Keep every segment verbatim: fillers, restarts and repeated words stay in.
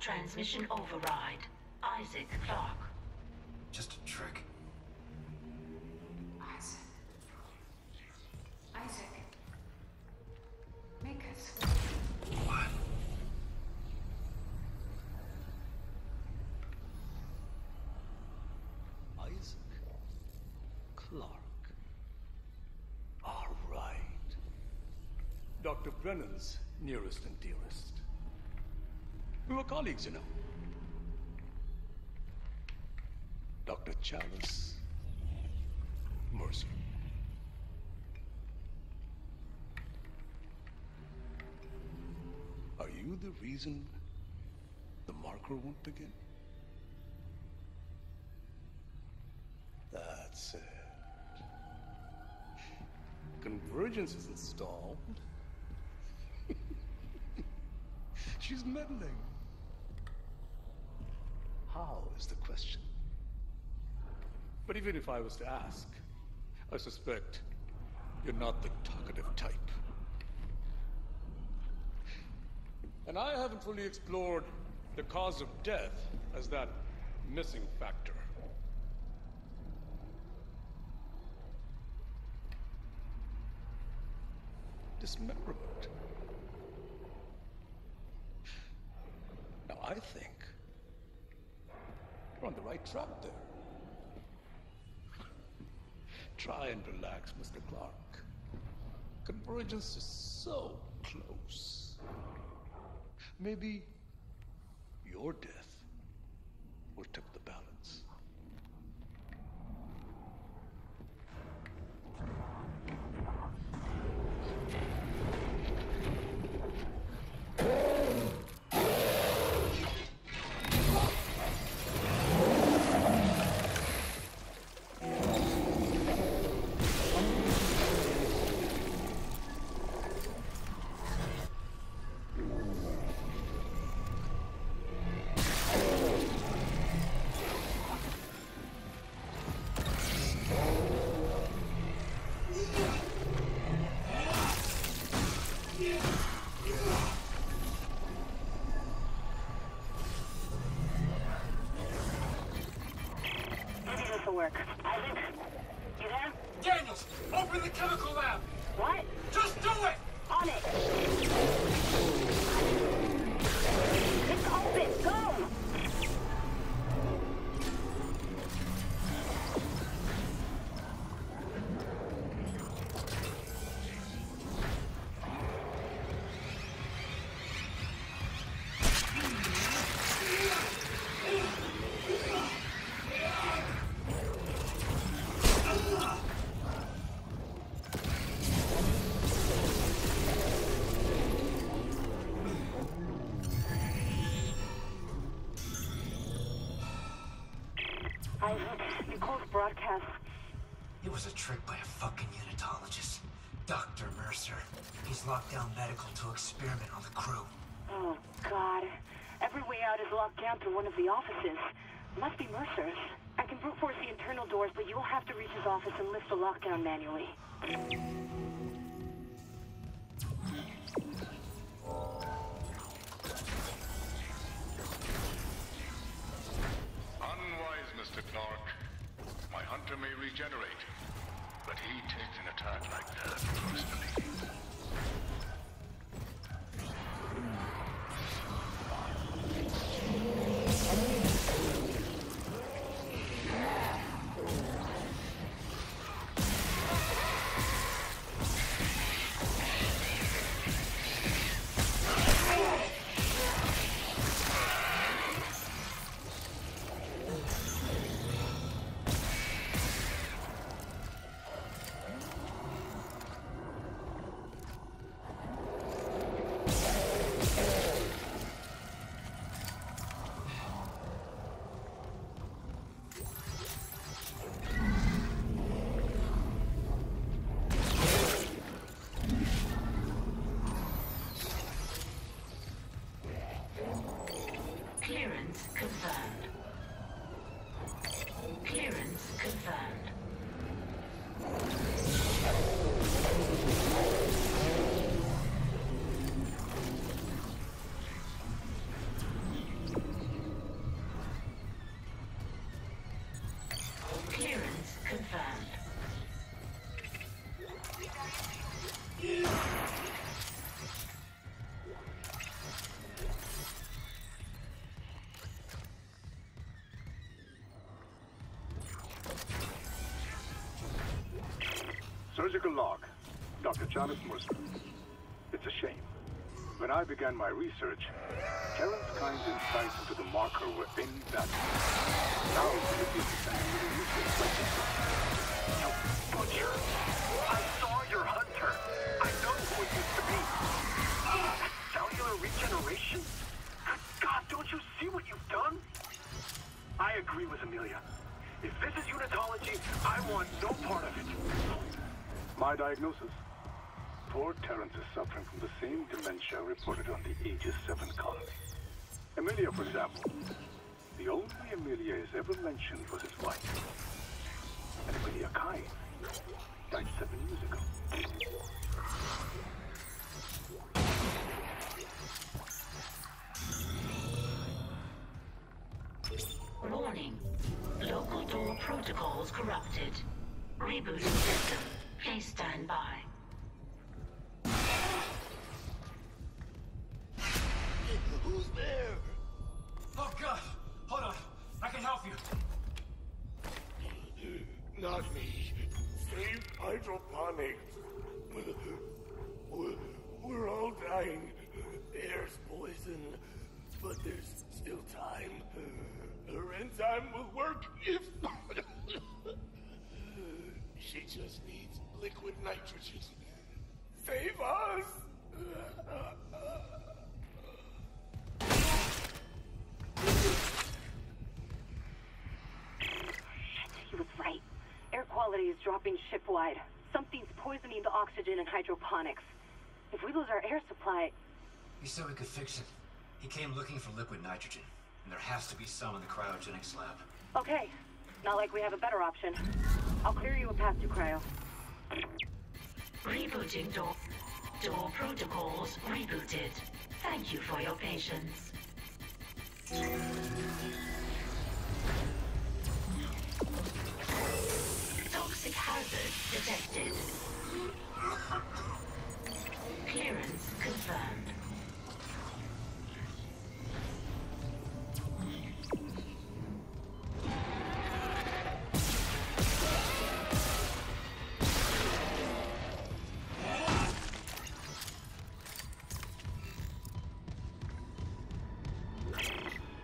transmission override. Isaac Clarke. Just a trick. Isaac. Isaac. Make us. What? Isaac Clarke. All right. Doctor Brennan's nearest and dearest. We were colleagues, you know. Doctor Challus Mercer. Are you the reason the marker won't begin? That's it. Convergence is installed. She's meddling. How is the question? But even if I was to ask, I suspect you're not the talkative type. And I haven't fully explored the cause of death as that missing factor. Dismemberment. Now I think you're on the right track there. Try and relax, Mister Clarke. Convergence is so close. Maybe your death will tip the balance. Work. Isaac, you there? Daniels, open the chemical lab! What? Just do it! On it! It's open! Go! Nicole's broadcast. It was a trick by a fucking unitologist. Doctor Mercer. He's locked down medical to experiment on the crew. Oh, God. Every way out is locked down through one of the offices. Must be Mercer's. I can brute force the internal doors, but you will have to reach his office and lift the lockdown manually. Mister Clarke, my hunter may regenerate, but he takes an attack like that personally. Entrance confirmed. Surgical log. Doctor Challus Mercer. It's a shame. When I began my research, Terence Kind's insights into the marker were invaluable. Now it is examining you for questions. You butcher! I saw your hunter! I know who it used to be! Uh, cellular regeneration? Good God, don't you see what you've done? I agree with Amelia. If this is unitology, I want no part of it. My diagnosis? Poor Terence is suffering from the same dementia reported on the Aegis seven colony. Amelia, for example. The only Amelia is ever mentioned was his wife. And Amelia Kai died seven years ago. Warning. Local door protocols corrupted. Rebooting system. Please stand by. Who's there? Oh, God! Hold on, I can help you. Not me. Save hydroponics. We're, we're all dying. There's poison, but there's still time. Her enzyme will work if... She just needs liquid nitrogen. Save us! Is dropping shipwide. Something's poisoning the oxygen and hydroponics. If we lose our air supply... He said we could fix it. He came looking for liquid nitrogen, and there has to be some in the cryogenics lab. Okay. Not like we have a better option. I'll clear you a path to cryo. Rebooting door... Door protocols rebooted. Thank you for your patience. Toxic hazard detected. Clearance confirmed.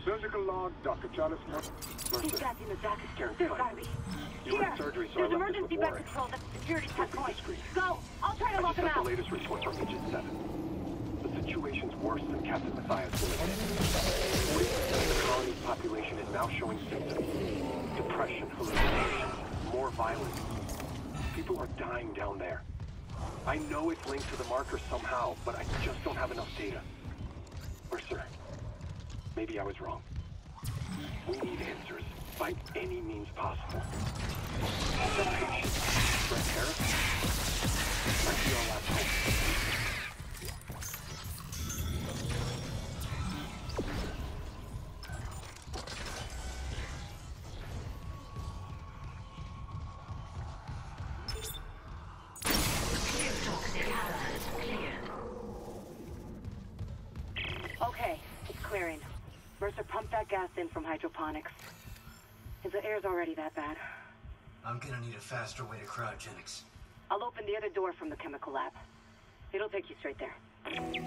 Surgical log, Doctor Challus Mercer. He's trapped in the dock. There's gotta be. Here! Surgery, so there's emergency back control at the security checkpoint. Go! I'll try to lock him out! I the latest report from Aegis seven. The situation's worse than Captain Matthias will admit. The colony's population is now showing symptoms. Depression, hallucinations, more violence. People are dying down there. I know it's linked to the marker somehow, but I just don't have enough data. Mercer, maybe I was wrong. We need answers. By any means possible. The patient, Fred Harris, might be our last hope. Clear toxic hazard, clear. Okay, it's clearing. Mercer pumped that gas in from hydroponics. The air's already that bad. I'm gonna need a faster way to cryogenics. I'll open the other door from the chemical lab. It'll take you straight there. You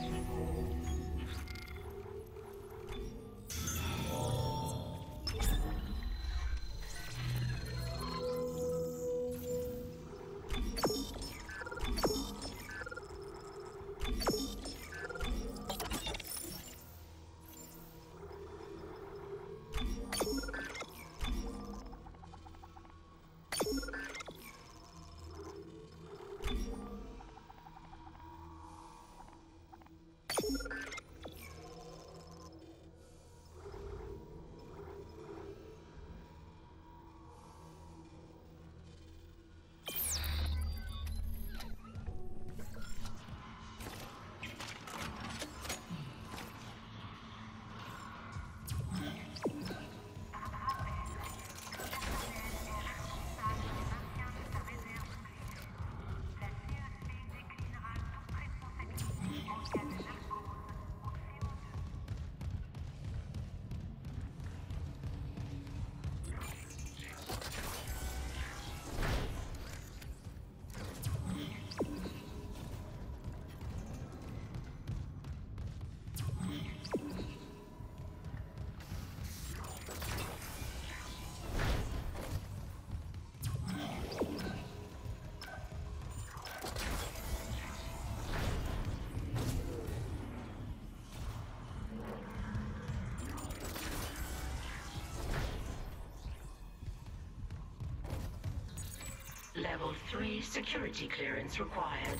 Level three security clearance required.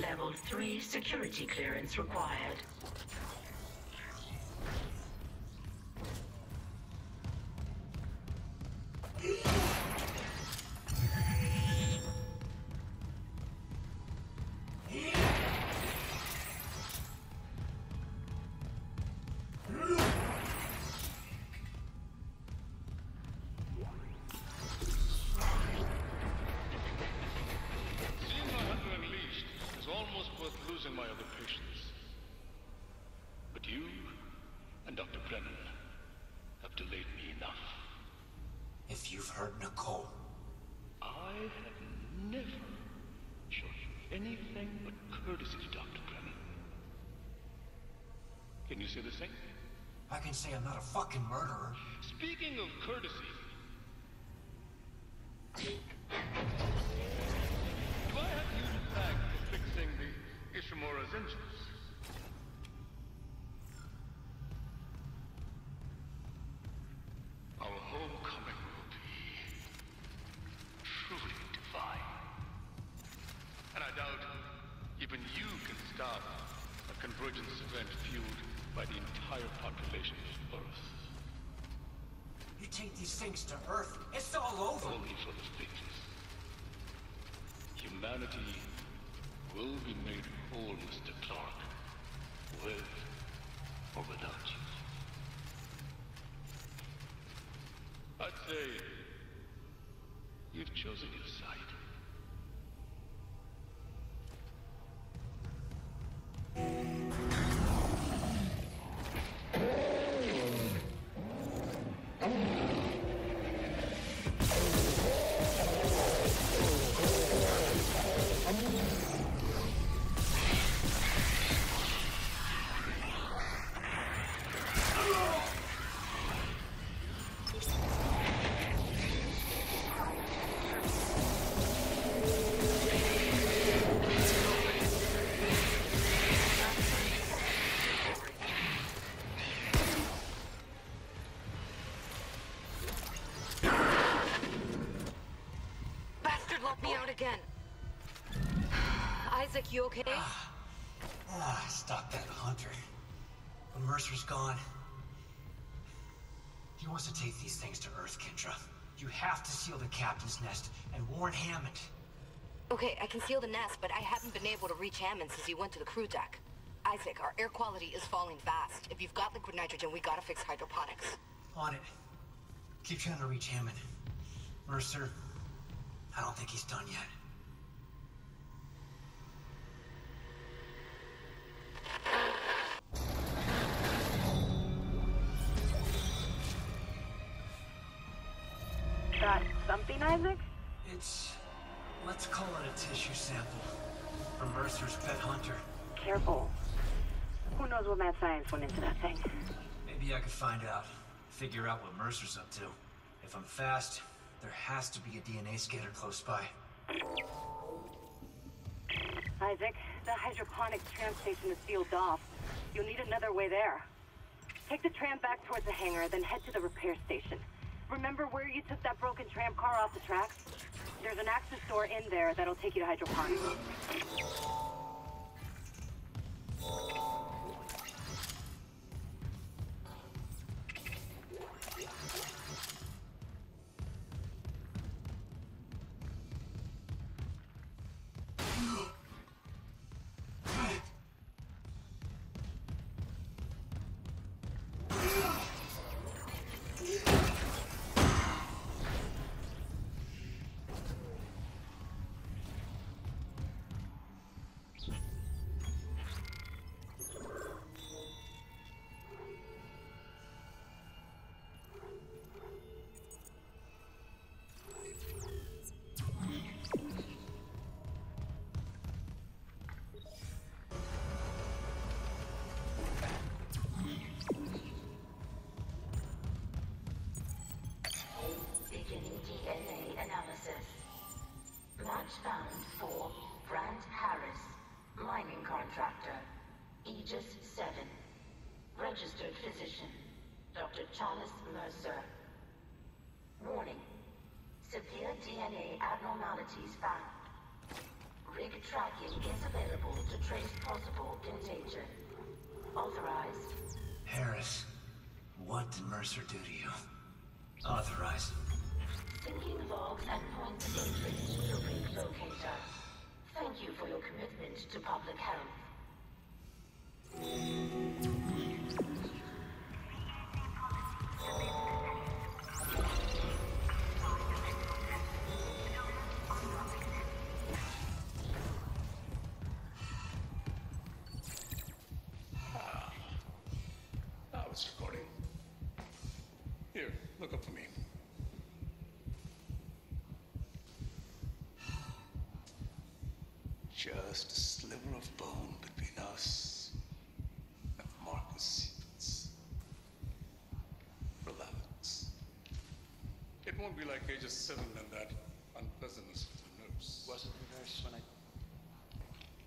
Level three security clearance required. I can say I'm not a fucking murderer. Speaking of courtesy, do I have you to thank for fixing the Ishimura's engines? Our homecoming will be truly divine. And I doubt even you can stop a convergence event fueled by the entire population of Earth. You take these things to Earth, it's all over! Only for the faithless. Humanity will be made whole, Mister Clarke, with or without you. I'd say you've chosen your side. You okay? Ah, ah, stop that hunter. The Mercer's gone. He wants to take these things to Earth, Kendra. You have to seal the captain's nest and warn Hammond. Okay, I can seal the nest, but I haven't been able to reach Hammond since he went to the crew deck. Isaac, our air quality is falling fast. If you've got liquid nitrogen, we gotta fix hydroponics. On it. Keep trying to reach Hammond. Mercer, I don't think he's done yet. Got something, Isaac? It's... let's call it a tissue sample. From Mercer's pet hunter. Careful. Who knows what mad science went into that thing? Maybe I could find out. Figure out what Mercer's up to. If I'm fast, there has to be a D N A scanner close by. Isaac, the hydroponic tram station is sealed off. You'll need another way there. Take the tram back towards the hangar, then head to the repair station. Remember where you took that broken tram car off the tracks? There's an access door in there that'll take you to hydroponics. search found for Grant Harris, mining contractor, Aegis seven. Registered physician, Doctor Challus Mercer. Warning. Severe D N A abnormalities found. Rig tracking is available to trace possible contagion. Authorized. Harris, what did Mercer do to you? Authorized. Syncing logs and points of interest to the rig locator. Thank you for your commitment to public health. Look up for me. Just a sliver of bone between us and Marcus secrets. Relax. It won't be like Aegis seven and that unpleasantness with the nurse. Wasn't the nurse when I...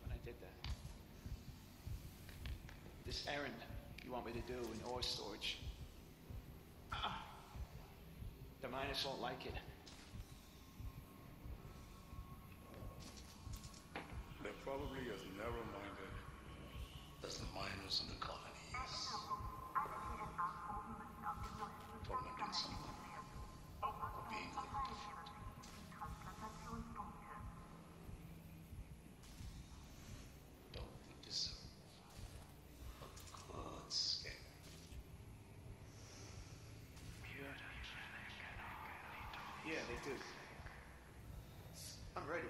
when I did that. This errand you want me to do in ore storage. Ah. The miners won't like it. They're probably as narrow-minded as the miners in the colonies. Tormenting someone or being tormented. Don't deserve a good scare. Yeah, they do. I'm ready.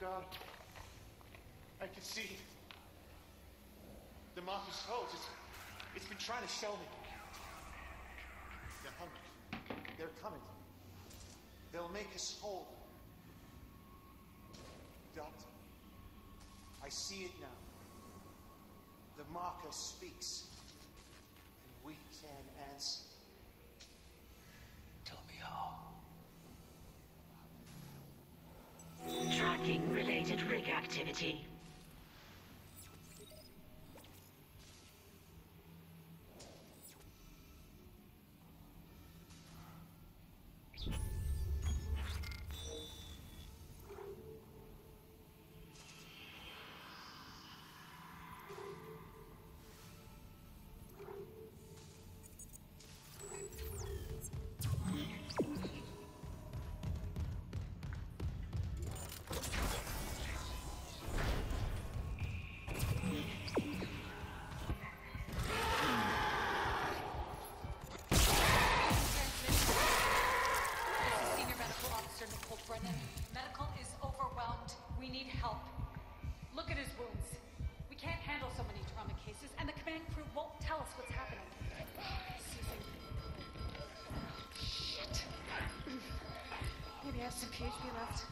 God, I can see the Marcus Holes. It's, it's been trying to sell me. They're hungry. They're coming. They'll make us whole. Doctor, I see it now. The Marker speaks, and we can answer. Tell me how. Tracking related rig activity. Some P H P left.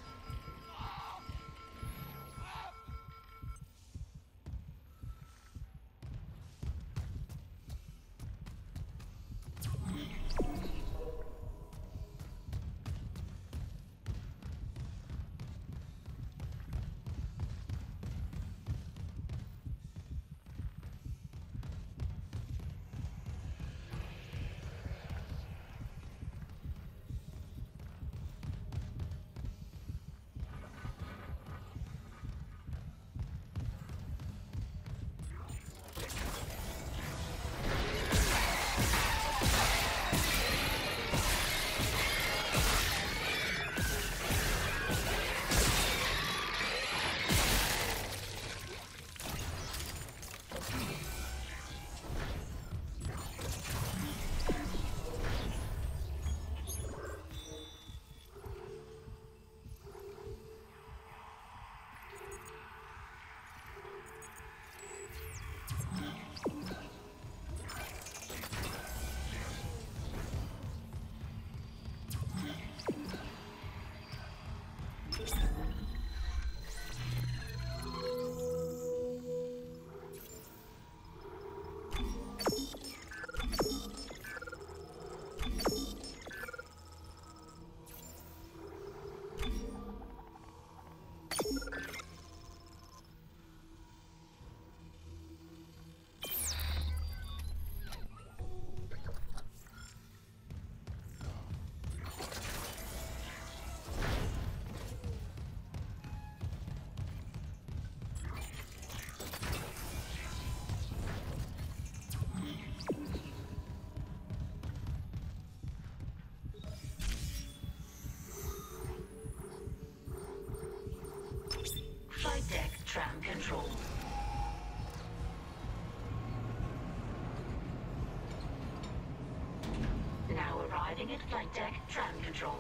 Unit flight deck tram control.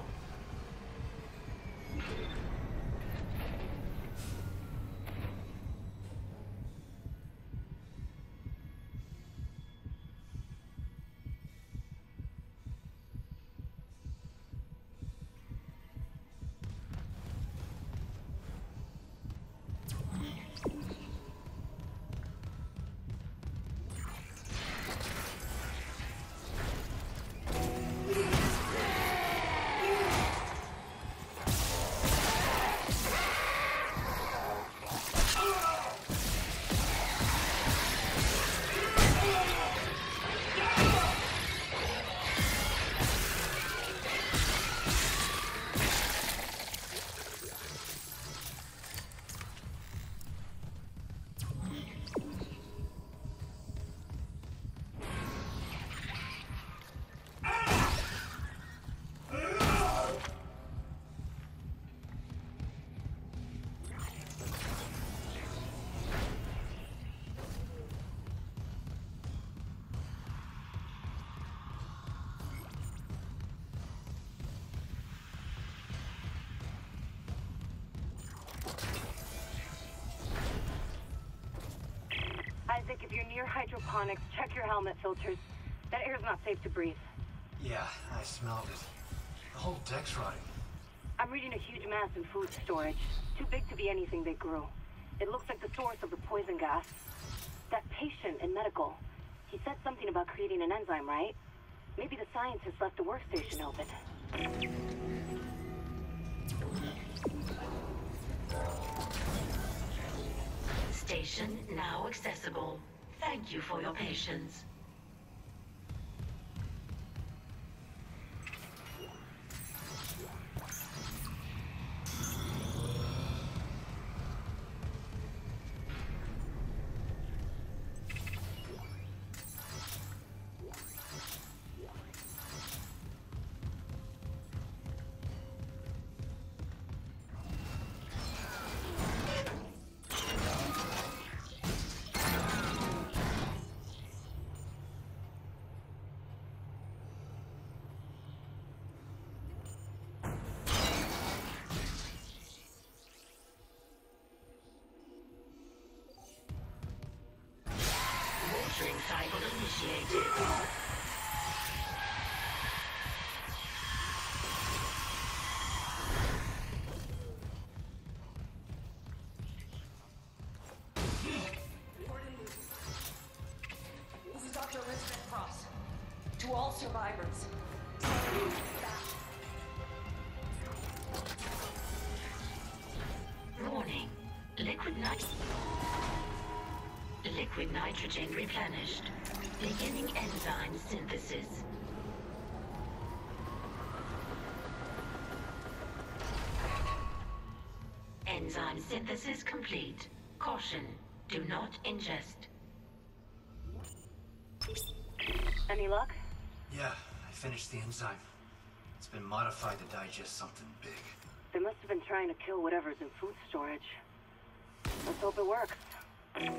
Isaac, if you're near hydroponics, check your helmet filters. That air's not safe to breathe. Yeah, I smelled it. The whole deck's rotting. I'm reading a huge mass in food storage. Too big to be anything they grew. It looks like the source of the poison gas. That patient in medical, he said something about creating an enzyme, right? Maybe the scientists left the workstation open. Station now accessible. Thank you for your patience. Cycle initiated. This is Doctor Elizabeth Cross. To all survivors. Warning. Liquid nitrogen. Liquid nitrogen replenished. Beginning enzyme synthesis. Enzyme synthesis complete. Caution, do not ingest. Any luck? Yeah, I finished the enzyme. It's been modified to digest something big. They must have been trying to kill whatever's in food storage. Let's hope it works. No, no,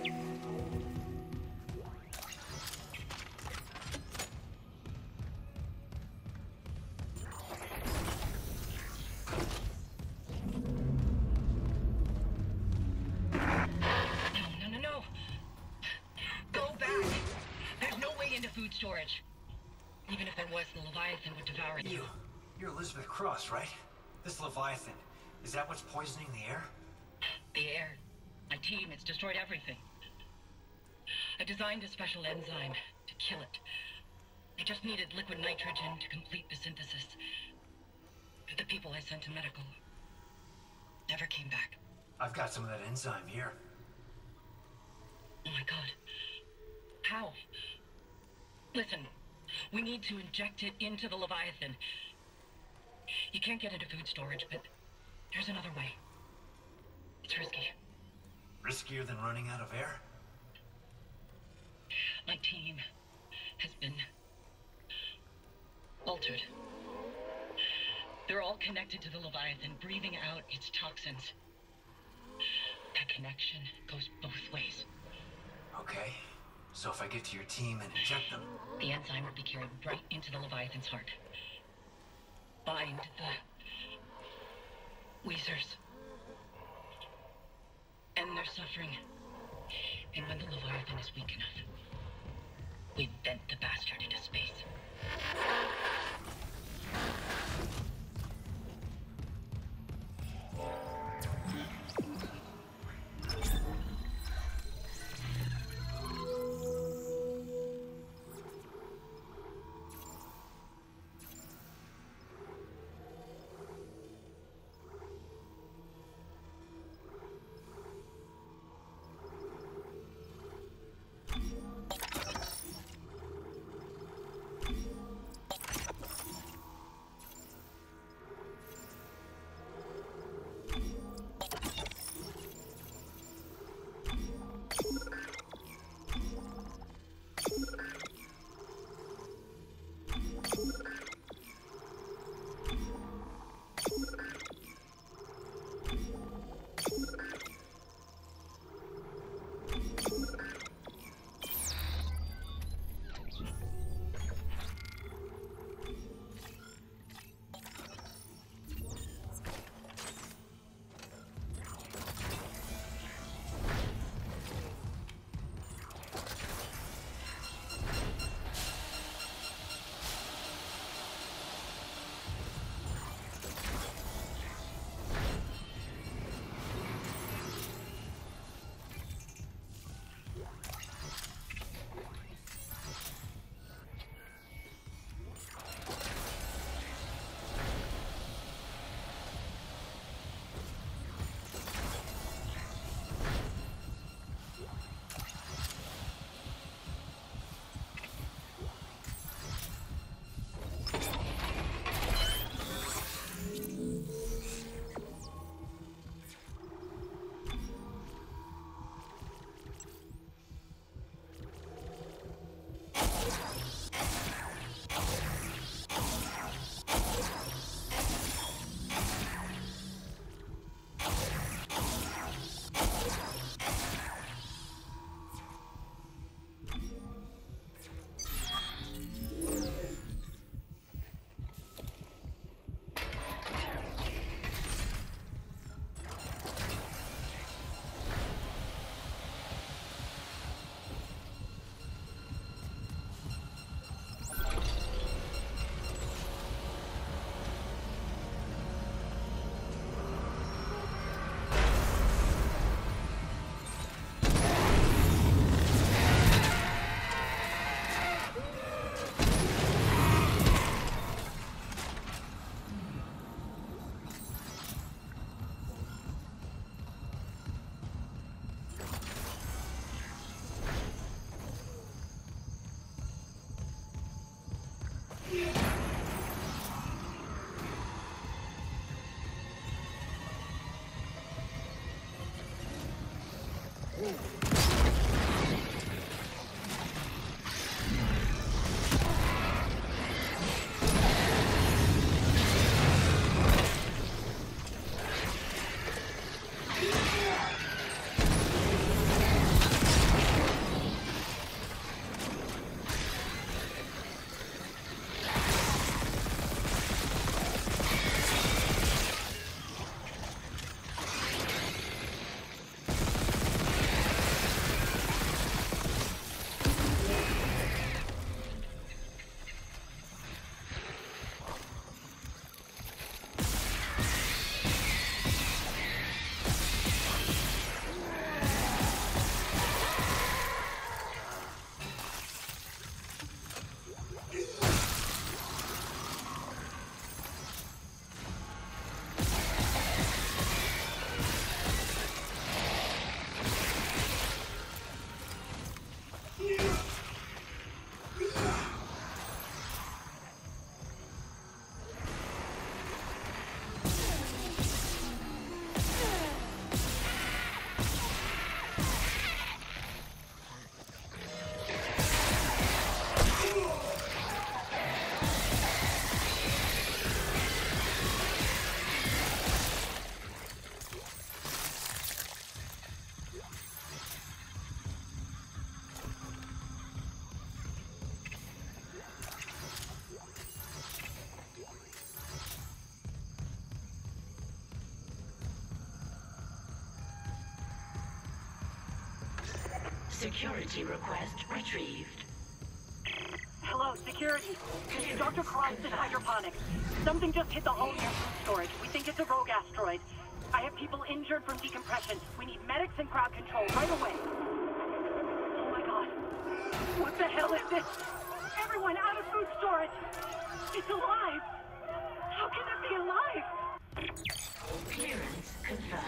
no. Go back. There's no way into food storage. Even if there was, the Leviathan would devour you. You're Elizabeth Cross, right? This Leviathan. Is that what's poisoning the air? The air. My team has destroyed everything. I designed a special enzyme to kill it. I just needed liquid nitrogen to complete the synthesis. But the people I sent to medical never came back. I've got some of that enzyme here. Oh my God. How? Listen, we need to inject it into the Leviathan. You can't get into food storage, but there's another way. It's risky. Riskier than running out of air? My team has been altered. They're all connected to the Leviathan, breathing out its toxins. That connection goes both ways. Okay. So if I get to your team and inject them... The enzyme would be carried right into the Leviathan's heart. Find the Weezers. End their suffering. And when the Leviathan is weak enough, we vent the bastard into space. Thank you. Security request retrieved. Hello, security. This is Doctor Christ in hydroponics. Something just hit the hull near food storage. We think it's a rogue asteroid. I have people injured from decompression. We need medics and crowd control right away. Oh my god. What the hell is this? Everyone out of food storage! It's alive! How can it be alive? Clearance confirmed.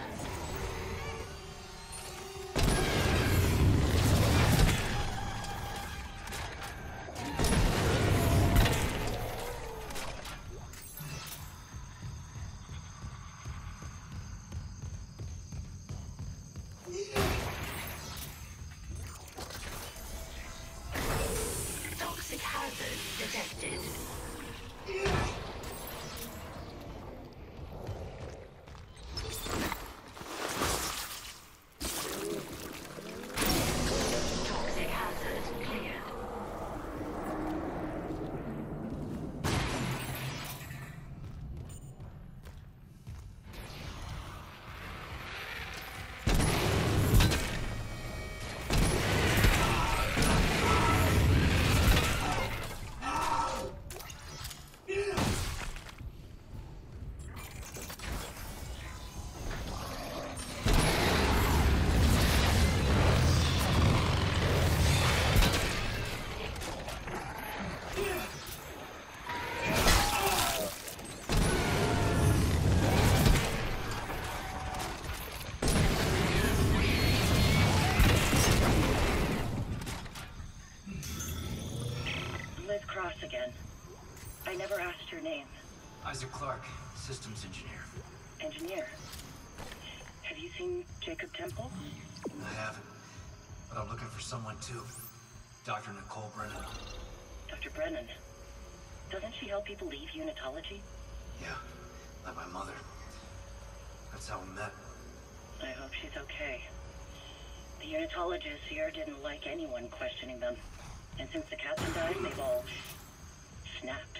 I never asked your name. Isaac Clarke, systems engineer. Engineer? Have you seen Jacob Temple? I haven't, but I'm looking for someone too. Doctor Nicole Brennan. Doctor Brennan? Doesn't she help people leave unitology? Yeah, like my mother. That's how we met. I hope she's okay. The unitologists here didn't like anyone questioning them. And since the captain died, they've all snapped.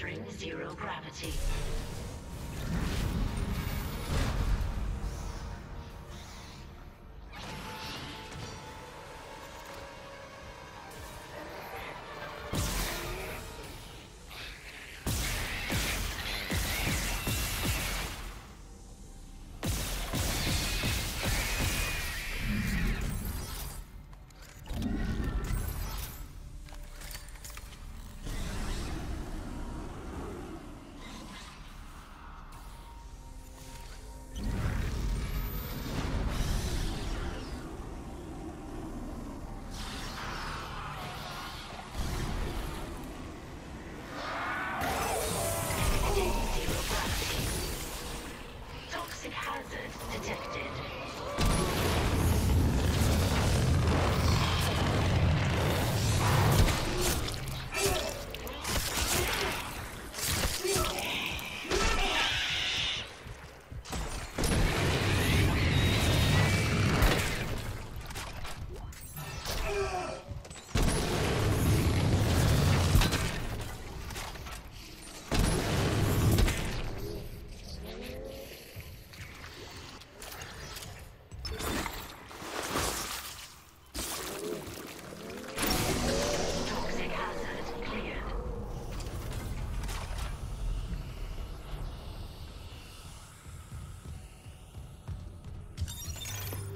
entering zero gravity.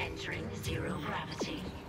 Entering zero gravity.